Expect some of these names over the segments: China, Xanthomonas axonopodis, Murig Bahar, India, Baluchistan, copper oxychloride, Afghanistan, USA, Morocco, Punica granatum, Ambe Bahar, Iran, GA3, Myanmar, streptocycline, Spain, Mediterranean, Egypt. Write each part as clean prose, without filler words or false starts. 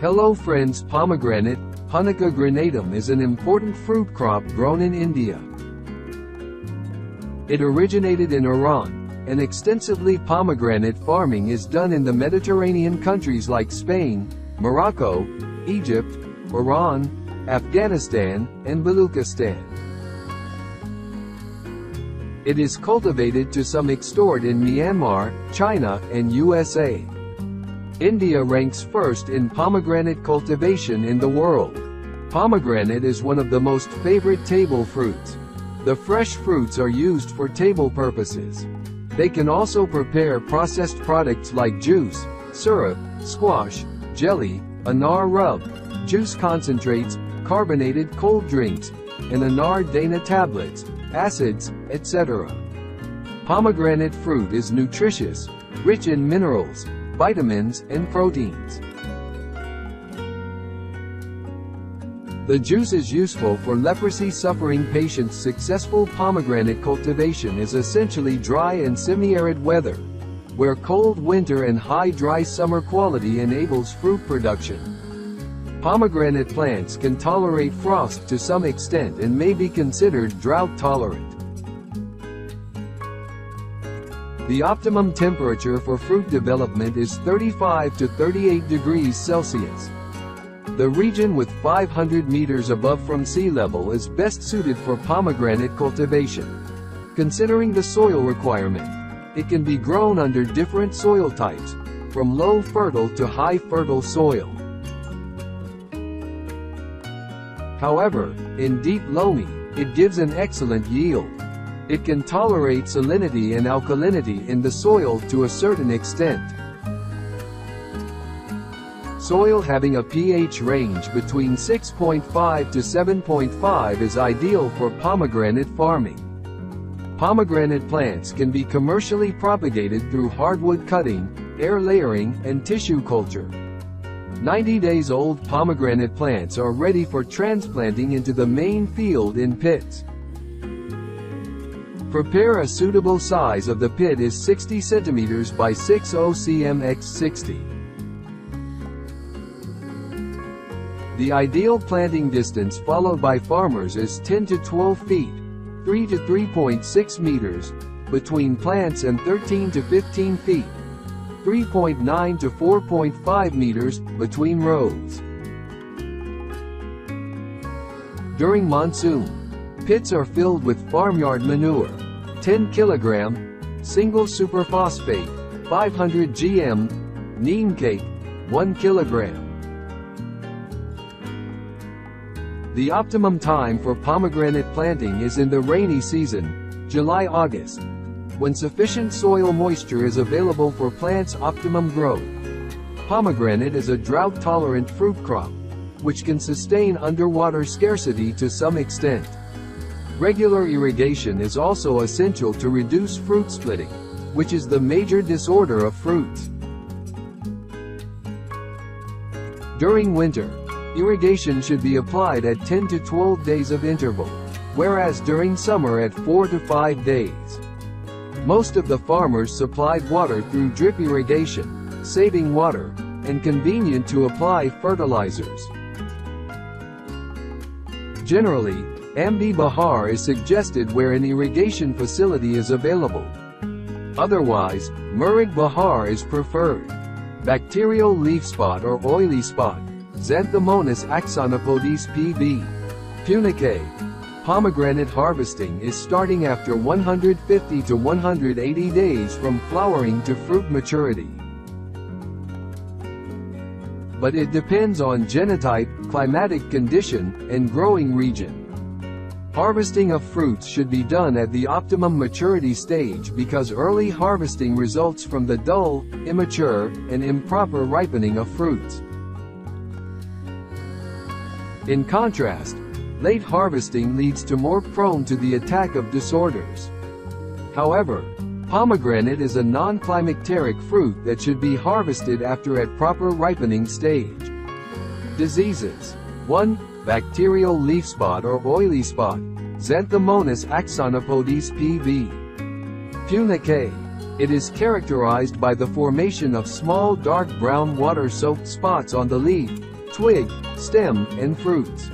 Hello friends, pomegranate, Punica granatum, is an important fruit crop grown in India. It originated in Iran, and extensively pomegranate farming is done in the Mediterranean countries like Spain, Morocco, Egypt, Iran, Afghanistan, and Baluchistan. It is cultivated to some extent in Myanmar, China, and USA. India ranks first in pomegranate cultivation in the world. Pomegranate is one of the most favorite table fruits. The fresh fruits are used for table purposes. They can also prepare processed products like juice, syrup, squash, jelly, anar rub, juice concentrates, carbonated cold drinks, and anar dana tablets, acids, etc. Pomegranate fruit is nutritious, rich in minerals, vitamins, and proteins. The juice is useful for leprosy suffering patients. Successful pomegranate cultivation is essentially dry and semi-arid weather, where cold winter and high dry summer quality enables fruit production. Pomegranate plants can tolerate frost to some extent and may be considered drought tolerant. The optimum temperature for fruit development is 35 to 38 degrees Celsius. The region with 500 meters above from sea level is best suited for pomegranate cultivation. Considering the soil requirement, it can be grown under different soil types, from low fertile to high fertile soil. However, in deep loamy, it gives an excellent yield. It can tolerate salinity and alkalinity in the soil to a certain extent. Soil having a pH range between 6.5 to 7.5 is ideal for pomegranate farming. Pomegranate plants can be commercially propagated through hardwood cutting, air layering, and tissue culture. 90 days old pomegranate plants are ready for transplanting into the main field in pits. Prepare a suitable size of the pit is 60 cm by 60 cm x 60. The ideal planting distance followed by farmers is 10 to 12 feet, 3 to 3.6 meters, between plants and 13 to 15 feet. 3.9 to 4.5 meters, between rows. During monsoon, pits are filled with farmyard manure, 10 kg, single superphosphate, 500 g/m, neem cake, 1 kg. The optimum time for pomegranate planting is in the rainy season, July-August. When sufficient soil moisture is available for plants' optimum growth. Pomegranate is a drought-tolerant fruit crop, which can sustain underwater scarcity to some extent. Regular irrigation is also essential to reduce fruit splitting, which is the major disorder of fruits. During winter, irrigation should be applied at 10 to 12 days of interval, whereas during summer at 4 to 5 days. Most of the farmers supplied water through drip irrigation, saving water, and convenient to apply fertilizers. Generally, Ambe Bahar is suggested where an irrigation facility is available. Otherwise, Murig Bahar is preferred. Bacterial leaf spot or oily spot, Xanthomonas axonopodis (PB. Punicae). Pomegranate harvesting is starting after 150 to 180 days from flowering to fruit maturity. But it depends on genotype, climatic condition, and growing region. Harvesting of fruits should be done at the optimum maturity stage because early harvesting results from the dull, immature, and improper ripening of fruits. In contrast, late harvesting leads to more prone to the attack of disorders. However, pomegranate is a non-climacteric fruit that should be harvested after at proper ripening stage. Diseases. 1. Bacterial leaf spot or oily spot, Xanthomonas axonopodis (PB. Punicae). It is characterized by the formation of small dark brown water-soaked spots on the leaf, twig, stem, and fruits.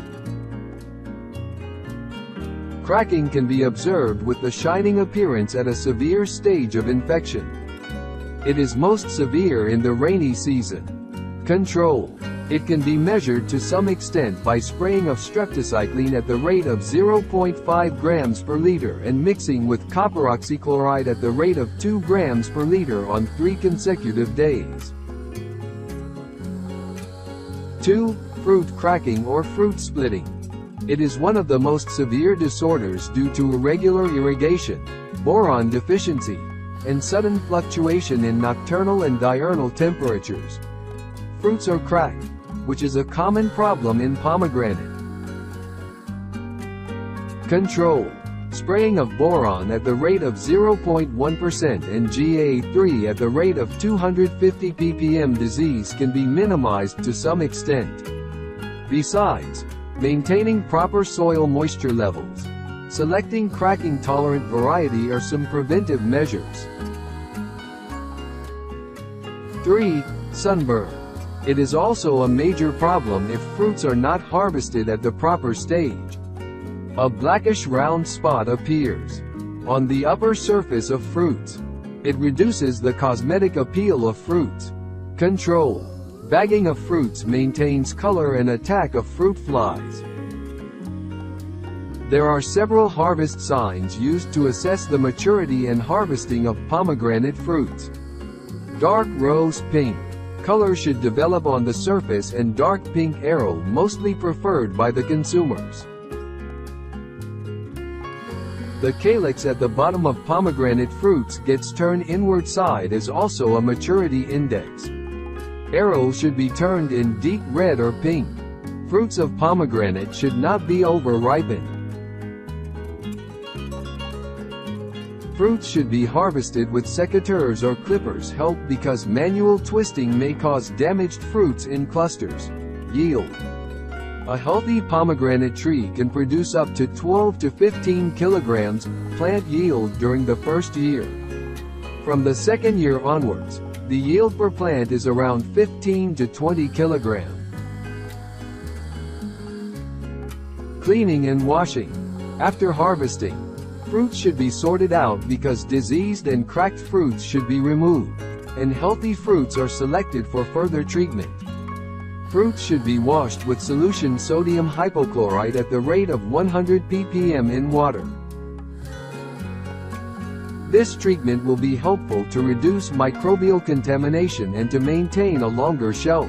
Cracking can be observed with the shining appearance at a severe stage of infection. It is most severe in the rainy season. Control. It can be measured to some extent by spraying of streptocycline at the rate of 0.5 grams per liter and mixing with copper oxychloride at the rate of 2 grams per liter on 3 consecutive days. 2. Fruit cracking or fruit splitting. It is one of the most severe disorders due to irregular irrigation, boron deficiency, and sudden fluctuation in nocturnal and diurnal temperatures. Fruits are cracked, which is a common problem in pomegranate. Control. Spraying of boron at the rate of 0.1% and GA3 at the rate of 250 ppm. Disease can be minimized to some extent. Besides, maintaining proper soil moisture levels, selecting cracking-tolerant variety are some preventive measures. 3. Sunburn. It is also a major problem if fruits are not harvested at the proper stage. A blackish round spot appears on the upper surface of fruits. It reduces the cosmetic appeal of fruits. Control. Bagging of fruits maintains color and attack of fruit flies. There are several harvest signs used to assess the maturity and harvesting of pomegranate fruits. Dark rose pink. Color should develop on the surface and dark pink arrow mostly preferred by the consumers. The calyx at the bottom of pomegranate fruits gets turned inward side is also a maturity index. Arrows should be turned in deep red or pink. Fruits of pomegranate should not be over-ripened. Fruits should be harvested with secateurs or clippers help because manual twisting may cause damaged fruits in clusters. Yield. A healthy pomegranate tree can produce up to 12 to 15 kilograms plant yield during the first year. From the second year onwards, the yield per plant is around 15 to 20 kg. Cleaning and washing. After harvesting, fruits should be sorted out because diseased and cracked fruits should be removed, and healthy fruits are selected for further treatment. Fruits should be washed with solution sodium hypochlorite at the rate of 100 ppm in water. This treatment will be helpful to reduce microbial contamination and to maintain a longer shelf.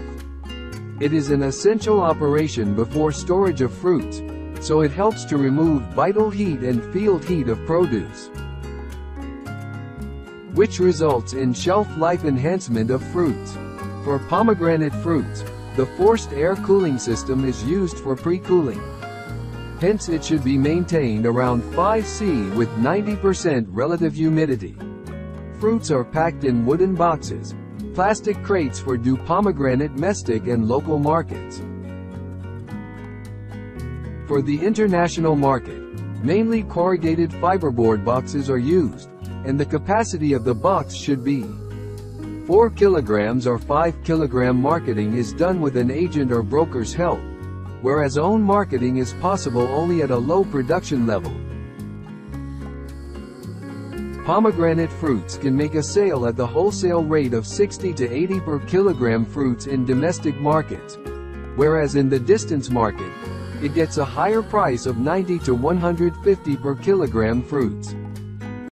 It is an essential operation before storage of fruits, so it helps to remove vital heat and field heat of produce, which results in shelf life enhancement of fruits. For pomegranate fruits, the forced air cooling system is used for pre-cooling. Hence it should be maintained around 5°C with 90% relative humidity. Fruits are packed in wooden boxes, plastic crates for due pomegranate domestic and local markets. For the international market, mainly corrugated fiberboard boxes are used, and the capacity of the box should be 4 kilograms or 5 kilogram. Marketing is done with an agent or broker's help, whereas own marketing is possible only at a low production level. Pomegranate fruits can make a sale at the wholesale rate of 60 to 80 per kilogram fruits in domestic markets, whereas in the distance market, it gets a higher price of 90 to 150 per kilogram fruits.